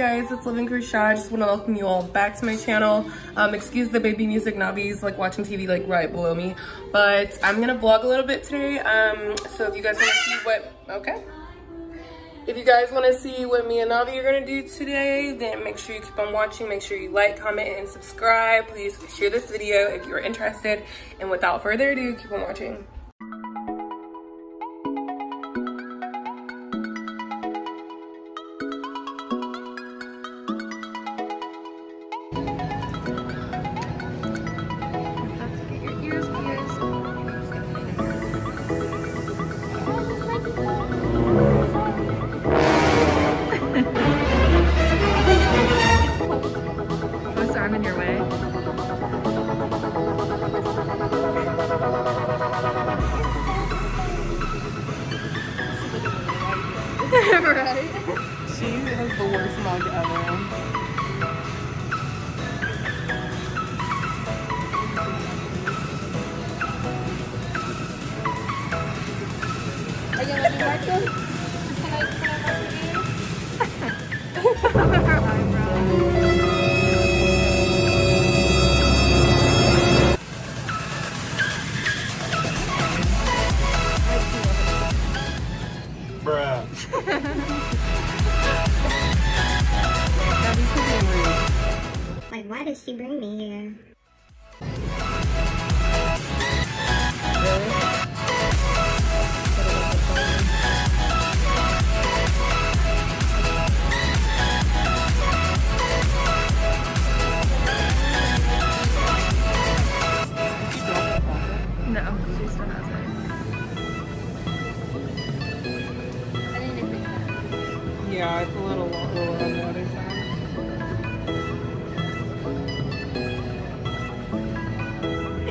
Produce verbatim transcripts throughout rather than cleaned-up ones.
guys, it's LivingForShy. I just want to welcome you all back to my channel. Um, excuse the baby music, Navi's like watching T V like right below me. But I'm going to vlog a little bit today. Um, so if you guys want to see what, okay. If you guys want to see what me and Navi are going to do today, then make sure you keep on watching. Make sure you like, comment, and subscribe. Please share this video if you're interested. And without further ado, keep on watching. Right? She has the worst mug ever. Are you ready, Marcus? Can I, can I mark you? Her eyebrows. Like, why did she bring me here? No, she still hasn't. Yeah, it's a little long, little on the other side. I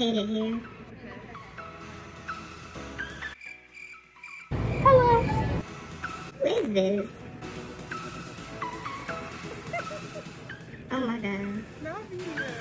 hate it here. Hello. Who is this? Oh my god. Not here.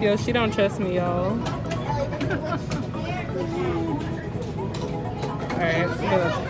Yo, she don't trust me, y'all. Alright, let's go.